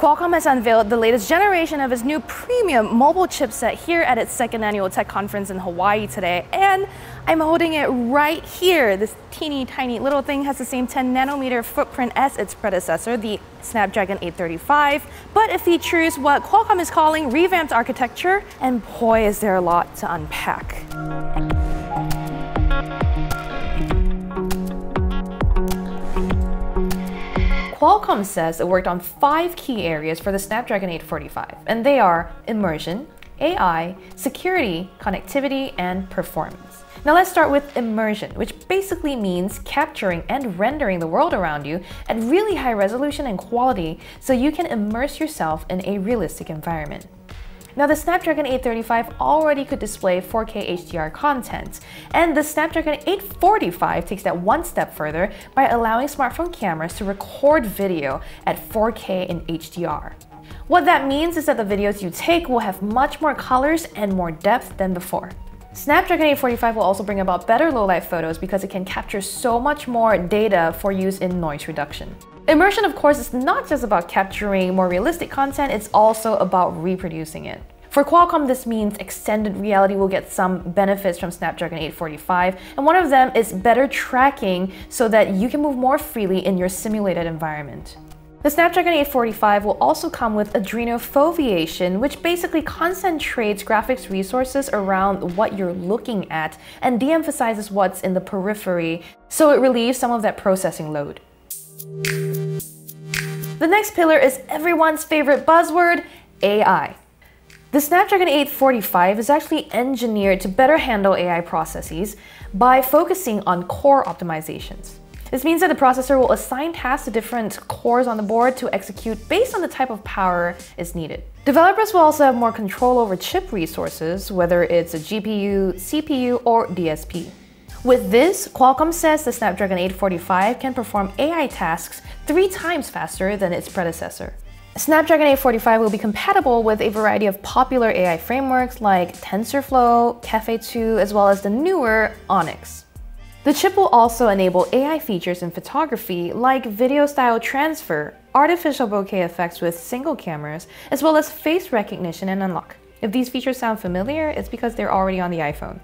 Qualcomm has unveiled the latest generation of its new premium mobile chipset here at its second annual tech conference in Hawaii today, and I'm holding it right here. This teeny tiny little thing has the same 10 nanometer footprint as its predecessor, the Snapdragon 835, but it features what Qualcomm is calling revamped architecture, and boy is there a lot to unpack. Qualcomm says it worked on 5 key areas for the Snapdragon 845, and they are immersion, AI, security, connectivity, and performance. Now let's start with immersion, which basically means capturing and rendering the world around you at really high resolution and quality so you can immerse yourself in a realistic environment. Now, the Snapdragon 835 already could display 4K HDR content, and the Snapdragon 845 takes that one step further by allowing smartphone cameras to record video at 4K in HDR. What that means is that the videos you take will have much more colors and more depth than before. Snapdragon 845 will also bring about better low-light photos because it can capture so much more data for use in noise reduction. Immersion, of course, is not just about capturing more realistic content, it's also about reproducing it. For Qualcomm, this means extended reality will get some benefits from Snapdragon 845, and one of them is better tracking so that you can move more freely in your simulated environment. The Snapdragon 845 will also come with Adreno Foveation, which basically concentrates graphics resources around what you're looking at and de-emphasizes what's in the periphery, so it relieves some of that processing load. The next pillar is everyone's favorite buzzword, AI. The Snapdragon 845 is actually engineered to better handle AI processes by focusing on core optimizations. This means that the processor will assign tasks to different cores on the board to execute based on the type of power is needed. Developers will also have more control over chip resources, whether it's a GPU, CPU, or DSP. With this, Qualcomm says the Snapdragon 845 can perform AI tasks 3 times faster than its predecessor. Snapdragon 845 will be compatible with a variety of popular AI frameworks like TensorFlow, Caffe2, as well as the newer ONNX. The chip will also enable AI features in photography like video style transfer, artificial bokeh effects with single cameras, as well as face recognition and unlock. If these features sound familiar, it's because they're already on the iPhone.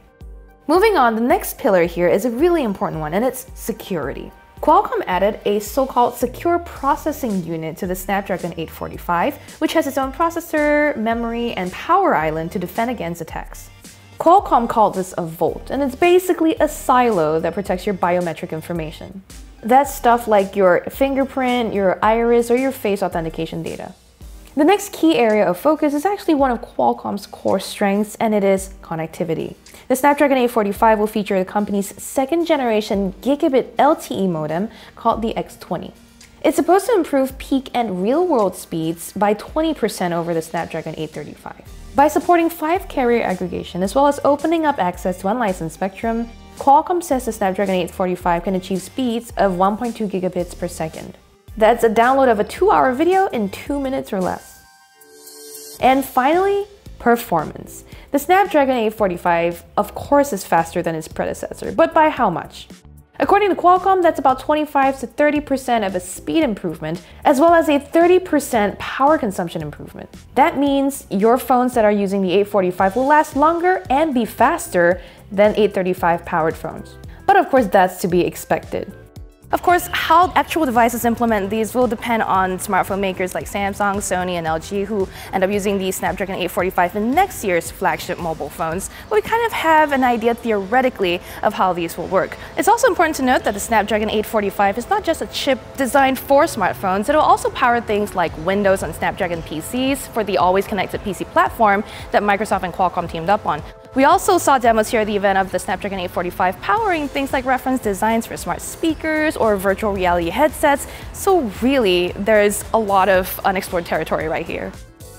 Moving on, the next pillar here is a really important one, and it's security. Qualcomm added a so-called secure processing unit to the Snapdragon 845, which has its own processor, memory, and power island to defend against attacks. Qualcomm called this a vault, and it's basically a silo that protects your biometric information. That's stuff like your fingerprint, your iris, or your face authentication data. The next key area of focus is actually one of Qualcomm's core strengths, and it is connectivity. The Snapdragon 845 will feature the company's second-generation gigabit LTE modem called the X20. It's supposed to improve peak and real-world speeds by 20% over the Snapdragon 835. By supporting 5-carrier aggregation as well as opening up access to unlicensed spectrum, Qualcomm says the Snapdragon 845 can achieve speeds of 1.2 gigabits per second. That's a download of a 2-hour video in 2 minutes or less. And finally, performance. The Snapdragon 845, of course, is faster than its predecessor, but by how much? According to Qualcomm, that's about 25 to 30% of a speed improvement, as well as a 30% power consumption improvement. That means your phones that are using the 845 will last longer and be faster than 835-powered phones. But of course, that's to be expected. Of course, how actual devices implement these will depend on smartphone makers like Samsung, Sony, and LG, who end up using the Snapdragon 845 in next year's flagship mobile phones. But we kind of have an idea theoretically of how these will work. It's also important to note that the Snapdragon 845 is not just a chip designed for smartphones. It'll also power things like Windows on Snapdragon PCs for the always connected PC platform that Microsoft and Qualcomm teamed up on. We also saw demos here at the event of the Snapdragon 845 powering things like reference designs for smart speakers or virtual reality headsets, so really there's a lot of unexplored territory right here.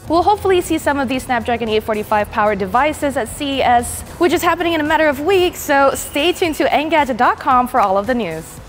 We'll hopefully see some of these Snapdragon 845 powered devices at CES, which is happening in a matter of weeks, so stay tuned to Engadget.com for all of the news.